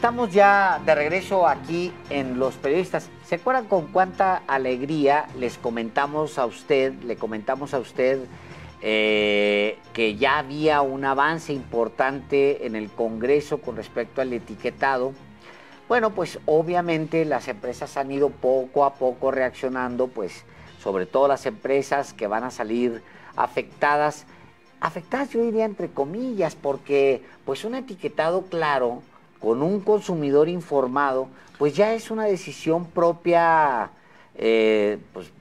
Estamos ya de regreso aquí en Los Periodistas. ¿Se acuerdan con cuánta alegría les comentamos a usted, que ya había un avance importante en el Congreso con respecto al etiquetado? Bueno, pues obviamente las empresas han ido poco a poco reaccionando, pues sobre todo las empresas que van a salir afectadas, yo diría entre comillas, porque pues un etiquetado claro con un consumidor informado, pues ya es una decisión propia, pues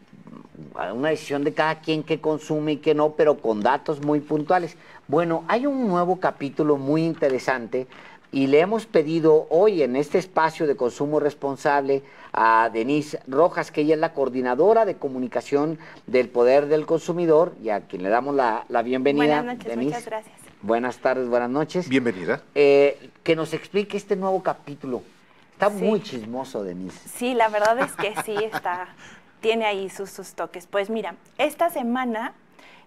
una decisión de cada quien que consume y que no, pero con datos muy puntuales. Bueno, hay un nuevo capítulo muy interesante y le hemos pedido hoy en este espacio de consumo responsable a Denise Rojas, que ella es la coordinadora de comunicación del Poder del Consumidor, y a quien le damos la bienvenida. Buenas noches, Denise. Muchas gracias. Buenas tardes, buenas noches. Bienvenida. Que nos explique este nuevo capítulo. Está muy chismoso, Denise. Sí, la verdad es que sí está... tiene ahí sus toques. Pues mira, esta semana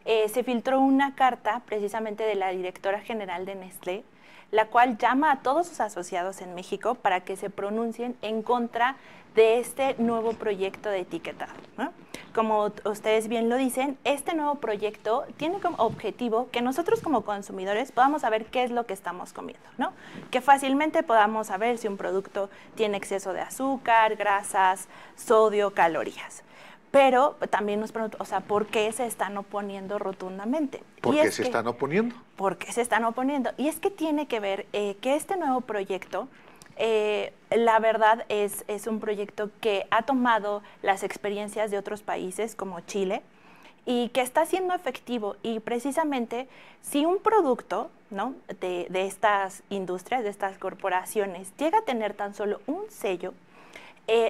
se filtró una carta precisamente de la directora general de Nestlé, la cual llama a todos sus asociados en México para que se pronuncien en contra de este nuevo proyecto de etiquetado, ¿no? Como ustedes bien lo dicen, este nuevo proyecto tiene como objetivo que nosotros como consumidores podamos saber qué es lo que estamos comiendo, ¿no? Que fácilmente podamos saber si un producto tiene exceso de azúcar, grasas, sodio, calorías. Pero también nos preguntan, o sea, ¿por qué se están oponiendo rotundamente? ¿Por qué se están oponiendo? ¿Por qué se están oponiendo? Y es que tiene que ver que este nuevo proyecto, la verdad es un proyecto que ha tomado las experiencias de otros países como Chile y que está siendo efectivo. Y precisamente si un producto, ¿no?, de estas industrias, de estas corporaciones, llega a tener tan solo un sello,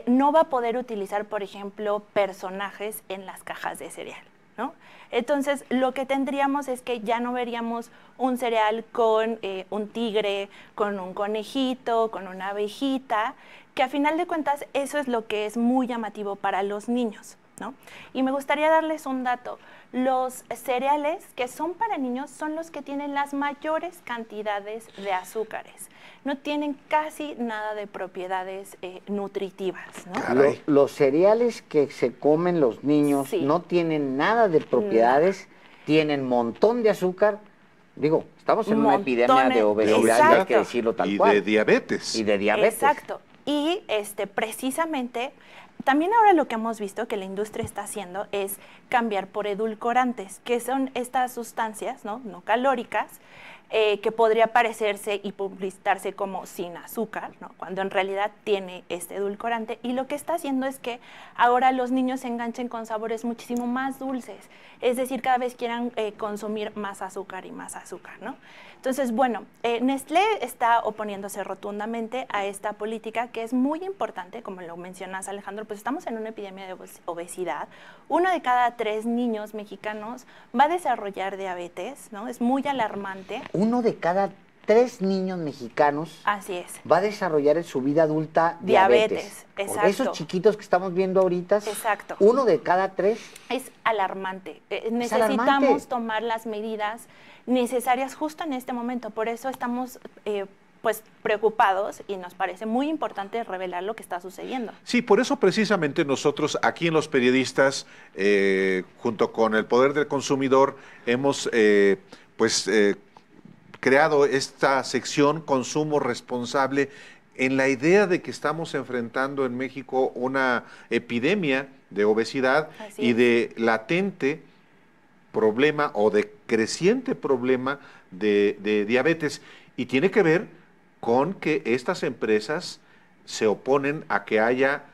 no va a poder utilizar, por ejemplo, personajes en las cajas de cereal, ¿no? Entonces, lo que tendríamos es que ya no veríamos un cereal con un tigre, con un conejito, con una abejita, que a final de cuentas eso es lo que es muy llamativo para los niños, ¿no? Y me gustaría darles un dato. Los cereales que son para niños son los que tienen las mayores cantidades de azúcares. No tienen casi nada de propiedades nutritivas, ¿no? Los cereales que se comen los niños no tienen nada de propiedades, tienen un montón de azúcar. Digo, estamos en una epidemia de obesidad, hay que decirlo tal cual. Y de diabetes. Exacto. Y precisamente... también ahora lo que hemos visto que la industria está haciendo es cambiar por edulcorantes, que son estas sustancias no calóricas, que podría parecerse y publicitarse como sin azúcar, ¿no?, cuando en realidad tiene este edulcorante. Y lo que está haciendo es que ahora los niños se enganchen con sabores muchísimo más dulces, es decir, cada vez quieran consumir más azúcar y más azúcar, ¿no? Entonces, bueno, Nestlé está oponiéndose rotundamente a esta política que es muy importante, como lo mencionas, Alejandro, pues estamos en una epidemia de obesidad. 1 de cada 3 niños mexicanos va a desarrollar diabetes, ¿no? Es muy alarmante. 1 de cada 3 niños mexicanos va a desarrollar en su vida adulta diabetes. Exacto. Esos chiquitos que estamos viendo ahorita, 1 de cada 3. Es alarmante. Necesitamos tomar las medidas necesarias justo en este momento. Por eso estamos pues preocupados y nos parece muy importante revelar lo que está sucediendo. Sí, por eso precisamente nosotros aquí en Los Periodistas, junto con el Poder del Consumidor, hemos creado esta sección Consumo Responsable en la idea de que estamos enfrentando en México una epidemia de obesidad y de latente problema o de creciente problema de diabetes. Y tiene que ver con que estas empresas se oponen a que haya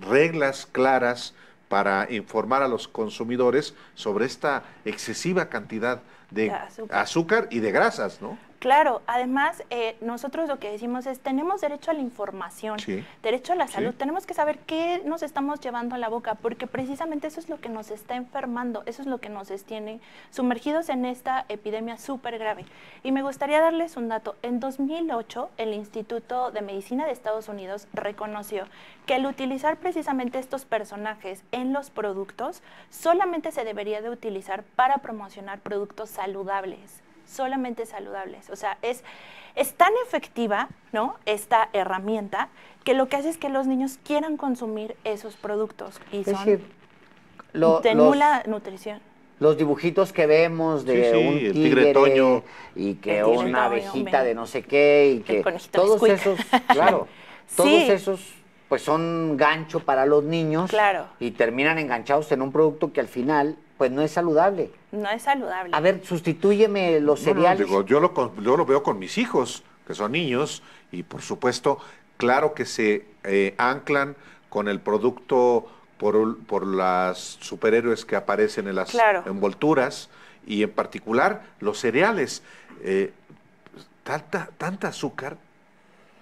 reglas claras para informar a los consumidores sobre esta excesiva cantidad de azúcar y de grasas, ¿no? Claro, además nosotros lo que decimos es tenemos derecho a la información, derecho a la salud, tenemos que saber qué nos estamos llevando a la boca, porque precisamente eso es lo que nos está enfermando, eso es lo que nos tiene sumergidos en esta epidemia súper grave. Y me gustaría darles un dato. En 2008 el Instituto de Medicina de Estados Unidos reconoció que al utilizar precisamente estos personajes en los productos, solamente se debería de utilizar para promocionar productos saludables, solamente saludables. O sea, es tan efectiva, ¿no?, esta herramienta, que lo que hace es que los niños quieran consumir esos productos. Y son, es decir, de nula nutrición. Los dibujitos que vemos de un tigre toño y que una abejita de no sé qué y que todos esos, claro, todos esos pues son gancho para los niños, claro, y terminan enganchados en un producto que al final pues no es saludable. No es saludable. A ver, sustitúyeme los cereales. No, digo, yo lo veo con mis hijos, que son niños, y por supuesto, claro que se anclan con el producto por las superhéroes que aparecen en las envolturas, y en particular los cereales. Tanta azúcar,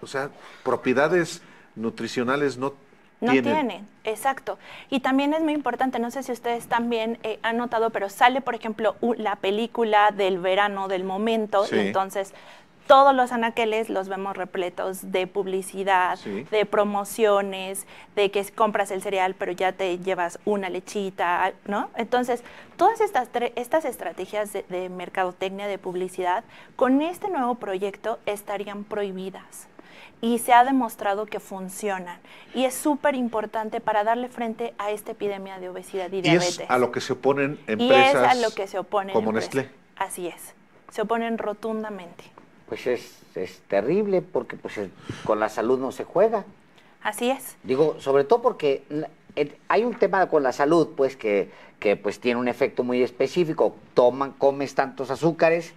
o sea, propiedades nutricionales no tienen, exacto. Y también es muy importante, no sé si ustedes también han notado, pero sale, por ejemplo, la película del verano, del momento, y entonces todos los anaqueles los vemos repletos de publicidad, de promociones, de que compras el cereal pero ya te llevas una lechita, ¿no? Entonces, todas estas estrategias de mercadotecnia, de publicidad, con este nuevo proyecto estarían prohibidas. Y se ha demostrado que funcionan. Y es súper importante para darle frente a esta epidemia de obesidad y diabetes. Y es a lo que se oponen empresas como Nestlé. Así es. Se oponen rotundamente. Pues es terrible porque pues con la salud no se juega. Así es. Digo, sobre todo porque hay un tema con la salud pues que pues tiene un efecto muy específico. Comes tantos azúcares,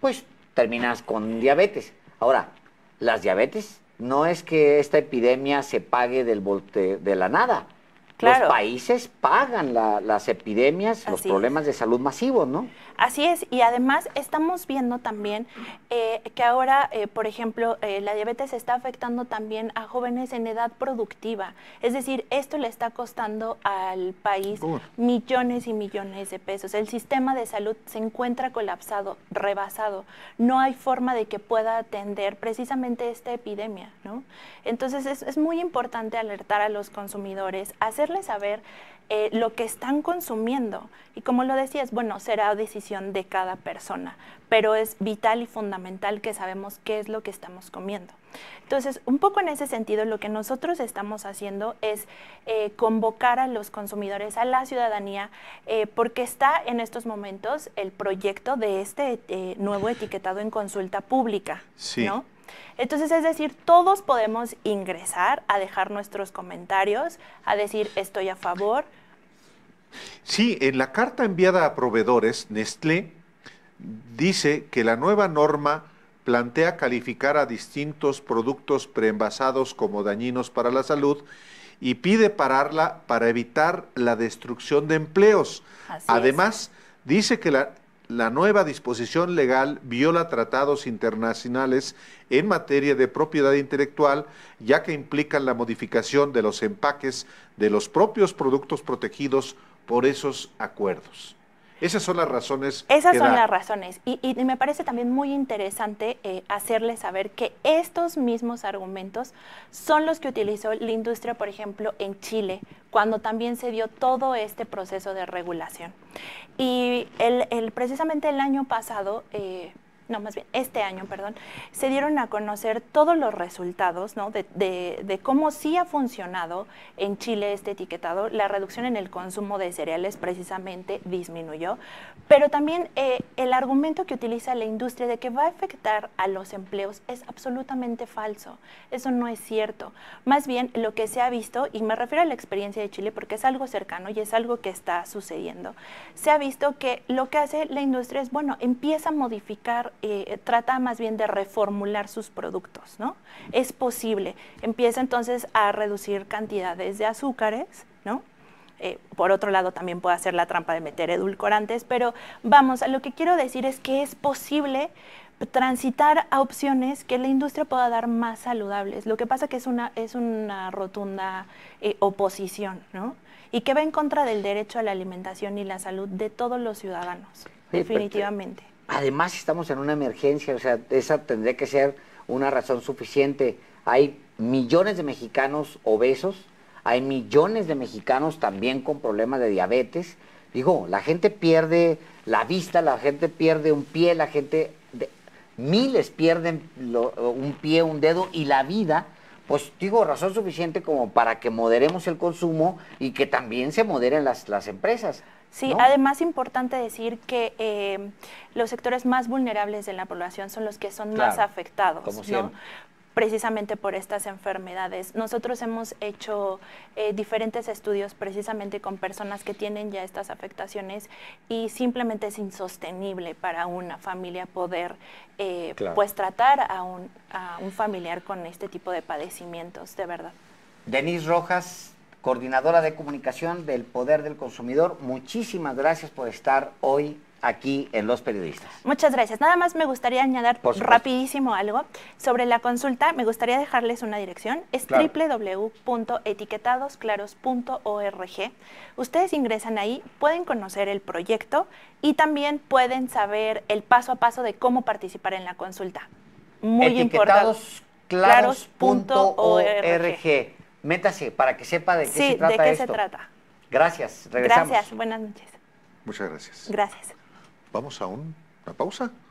pues terminas con diabetes. Ahora, las diabetes no es que esta epidemia se pague de la nada. Claro. Los países pagan las epidemias, los problemas de salud masivos, ¿no? Así es, y además estamos viendo también que ahora, por ejemplo, la diabetes está afectando también a jóvenes en edad productiva. Es decir, esto le está costando al país millones y millones de pesos. El sistema de salud se encuentra colapsado, rebasado. No hay forma de que pueda atender precisamente esta epidemia, ¿no? Entonces es muy importante alertar a los consumidores, hacerles saber lo que están consumiendo. Y como lo decías, bueno, será decisión de cada persona, pero es vital y fundamental que sabemos qué es lo que estamos comiendo. Entonces, un poco en ese sentido, lo que nosotros estamos haciendo es convocar a los consumidores, a la ciudadanía, porque está en estos momentos el proyecto de este nuevo etiquetado en consulta pública, ¿no? Entonces, es decir, todos podemos ingresar a dejar nuestros comentarios, a decir estoy a favor. Sí, en la carta enviada a proveedores, Nestlé dice que la nueva norma plantea calificar a distintos productos preenvasados como dañinos para la salud y pide pararla para evitar la destrucción de empleos. Además, dice que la nueva disposición legal viola tratados internacionales en materia de propiedad intelectual, ya que implican la modificación de los empaques de los propios productos protegidos por esos acuerdos. Esas son las razones. Esas son las razones. Y me parece también muy interesante hacerles saber que estos mismos argumentos son los que utilizó la industria, por ejemplo, en Chile, cuando también se dio todo este proceso de regulación. Y precisamente el año pasado, este año, perdón, se dieron a conocer todos los resultados, ¿no?, de cómo sí ha funcionado en Chile este etiquetado. La reducción en el consumo de cereales precisamente disminuyó, pero también el argumento que utiliza la industria de que va a afectar a los empleos es absolutamente falso. Eso no es cierto. Más bien, lo que se ha visto, y me refiero a la experiencia de Chile porque es algo cercano y es algo que está sucediendo, se ha visto que lo que hace la industria es, bueno, empieza a modificar, trata más bien de reformular sus productos, ¿no? Es posible. Empieza entonces a reducir cantidades de azúcares, ¿no? Por otro lado, también puede hacer la trampa de meter edulcorantes, pero vamos, lo que quiero decir es que es posible transitar a opciones que la industria pueda dar más saludables. Lo que pasa que es una rotunda oposición, ¿no? Y que va en contra del derecho a la alimentación y la salud de todos los ciudadanos, definitivamente. Además, estamos en una emergencia, o sea, esa tendría que ser una razón suficiente. Hay millones de mexicanos obesos, hay millones de mexicanos también con problemas de diabetes, Digo, la gente pierde la vista, la gente pierde un pie, la gente... miles pierden un pie, un dedo y la vida. Pues digo, razón suficiente como para que moderemos el consumo y que también se moderen las empresas, sí, ¿no? Además, importante decir que los sectores más vulnerables de la población son los que son más afectados, como siempre, ¿no? Precisamente por estas enfermedades. Nosotros hemos hecho diferentes estudios precisamente con personas que tienen ya estas afectaciones y simplemente es insostenible para una familia poder pues tratar a un familiar con este tipo de padecimientos, de verdad. Denise Rojas, coordinadora de comunicación del Poder del Consumidor, muchísimas gracias por estar hoy aquí en Los Periodistas. Muchas gracias. Nada más me gustaría añadir rapidísimo algo sobre la consulta. Me gustaría dejarles una dirección. Es www.etiquetadosclaros.org. Ustedes ingresan ahí, pueden conocer el proyecto y también pueden saber el paso a paso de cómo participar en la consulta. Muy importante. Etiquetadosclaros.org. Métase para que sepa de qué se trata esto. Sí, de qué se trata. Gracias. Regresamos. Gracias. Buenas noches. Muchas gracias. Gracias. Vamos a una pausa.